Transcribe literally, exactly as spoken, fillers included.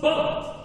Bump!